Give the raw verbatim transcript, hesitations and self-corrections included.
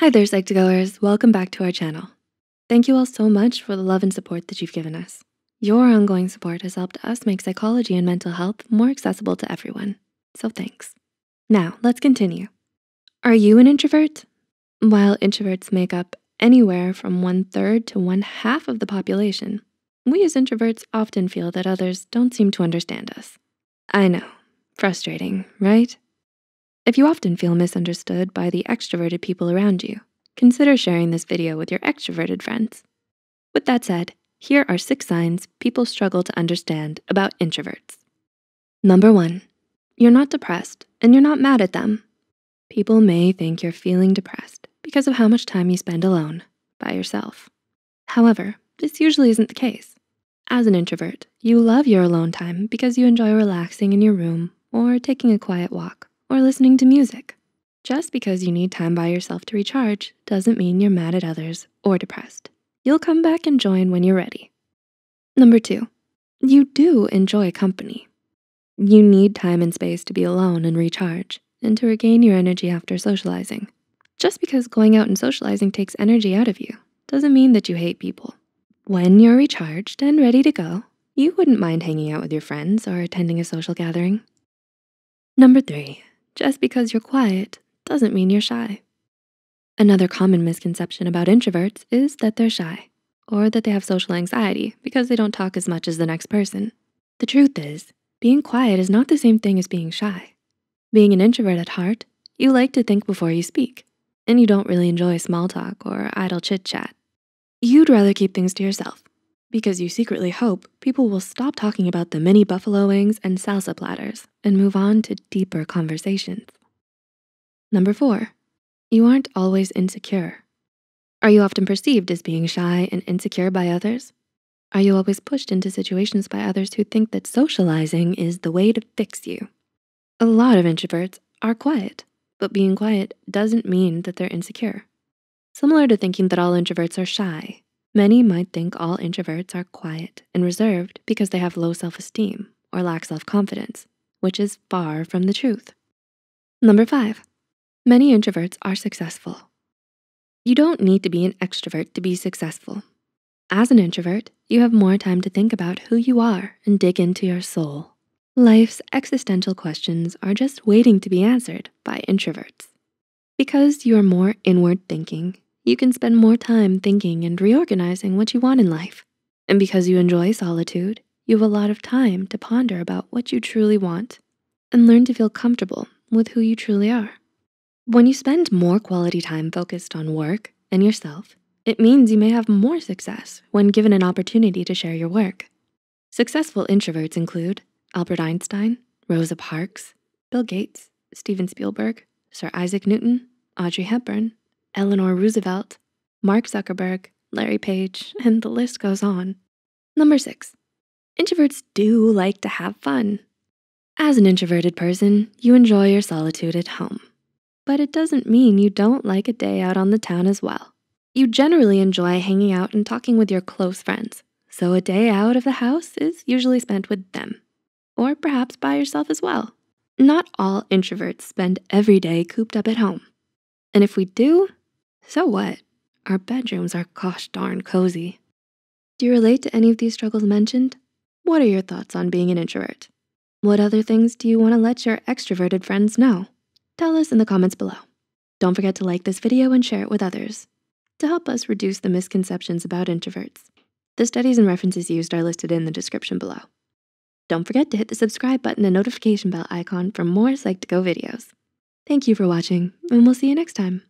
Hi there, Psych to Goers, welcome back to our channel. Thank you all so much for the love and support that you've given us. Your ongoing support has helped us make psychology and mental health more accessible to everyone, so thanks. Now, let's continue. Are you an introvert? While introverts make up anywhere from one third to one half of the population, we as introverts often feel that others don't seem to understand us. I know, frustrating, right? If you often feel misunderstood by the extroverted people around you, consider sharing this video with your extroverted friends. With that said, here are six signs people struggle to understand about introverts. Number one, you're not depressed and you're not mad at them. People may think you're feeling depressed because of how much time you spend alone, by yourself. However, this usually isn't the case. As an introvert, you love your alone time because you enjoy relaxing in your room or taking a quiet walk, or listening to music. Just because you need time by yourself to recharge doesn't mean you're mad at others or depressed. You'll come back and join when you're ready. Number two, you do enjoy company. You need time and space to be alone and recharge and to regain your energy after socializing. Just because going out and socializing takes energy out of you doesn't mean that you hate people. When you're recharged and ready to go, you wouldn't mind hanging out with your friends or attending a social gathering. Number three, just because you're quiet doesn't mean you're shy. Another common misconception about introverts is that they're shy or that they have social anxiety because they don't talk as much as the next person. The truth is, being quiet is not the same thing as being shy. Being an introvert at heart, you like to think before you speak, and you don't really enjoy small talk or idle chit chat. You'd rather keep things to yourself because you secretly hope people will stop talking about the mini buffalo wings and salsa platters and move on to deeper conversations. Number four, you aren't always insecure. Are you often perceived as being shy and insecure by others? Are you always pushed into situations by others who think that socializing is the way to fix you? A lot of introverts are quiet, but being quiet doesn't mean that they're insecure. Similar to thinking that all introverts are shy, many might think all introverts are quiet and reserved because they have low self-esteem or lack self-confidence, which is far from the truth. Number five, many introverts are successful. You don't need to be an extrovert to be successful. As an introvert, you have more time to think about who you are and dig into your soul. Life's existential questions are just waiting to be answered by introverts. Because you are more inward thinking, you can spend more time thinking and reorganizing what you want in life. And because you enjoy solitude, you have a lot of time to ponder about what you truly want and learn to feel comfortable with who you truly are. When you spend more quality time focused on work and yourself, it means you may have more success when given an opportunity to share your work. Successful introverts include Albert Einstein, Rosa Parks, Bill Gates, Steven Spielberg, Sir Isaac Newton, Audrey Hepburn, Eleanor Roosevelt, Mark Zuckerberg, Larry Page, and the list goes on. Number six, introverts do like to have fun. As an introverted person, you enjoy your solitude at home, but it doesn't mean you don't like a day out on the town as well. You generally enjoy hanging out and talking with your close friends, so a day out of the house is usually spent with them, or perhaps by yourself as well. Not all introverts spend every day cooped up at home, and if we do, so what? Our bedrooms are gosh darn cozy. Do you relate to any of these struggles mentioned? What are your thoughts on being an introvert? What other things do you wanna let your extroverted friends know? Tell us in the comments below. Don't forget to like this video and share it with others to help us reduce the misconceptions about introverts. The studies and references used are listed in the description below. Don't forget to hit the subscribe button and notification bell icon for more Psych to Go videos. Thank you for watching, and we'll see you next time.